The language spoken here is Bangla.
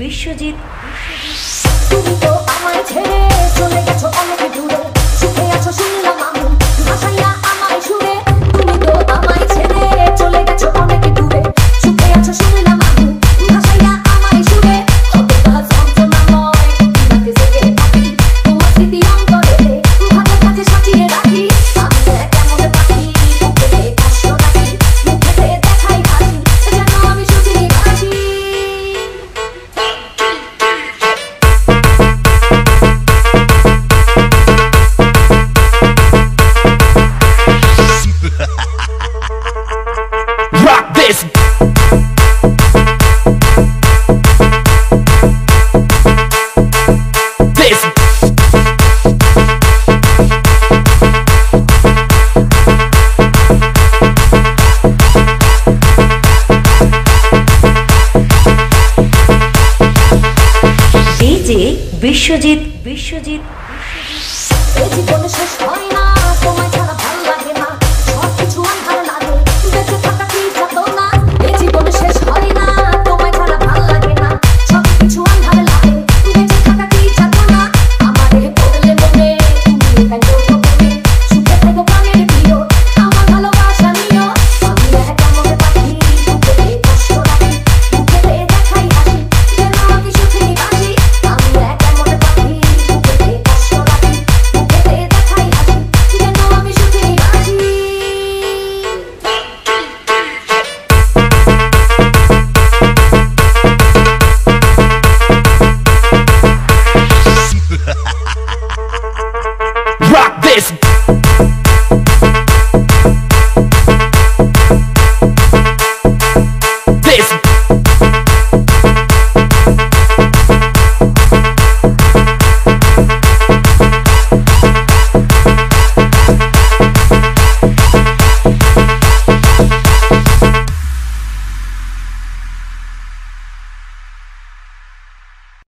বিশ্বজিৎ তুমি তো আমার ছেড়ে চলে গেছো অনেক দূরে, সুখে আছো শুনলাম আমি, ভাসাইয়া আমায় সুরে। তুমি তো আমায় ছেড়ে চলে গেছো অনেক দূরে, সুখে আছো শুনলাম আমি, ভাসাইয়া আমায় সুরে। হতে তা যন্ত্রণাময় তোমাকে জেগে থাকি, তোমার স্মৃতি অন্তরে ভালো কাছে সাজিয়ে রাখি। আমি কেমন পাখি, বুকেতে কষ্ট রাখি, মুখেতে দেখাই হাসি, যেন আমি শুধুই হাসি। বিশ্বজিৎ এই জীবনে শেষ হয় না, তোমায় ছাড়া ভালো লাগে না, সব কিছু আন্ধার লাগে, বেঁচে থাকা কি যাতো না। এই জীবনে শেষ হয় না, তোমায় ছাড়া ভালো লাগে না, সব কিছু আন্ধার লাগে, বেঁচে থাকা কি যাতো না। আমারে বললে মনে তুমি এখানে মনে, সুখে থাকো প্রাণের প্রিয়, আমার ভালোবাসা নিও। আমি কেমন পাখি, বুকেতে কষ্ট রাখি, মুখেতে দেখাই হাসি, যেন আমি সুখেই বাঁচি। Rock this!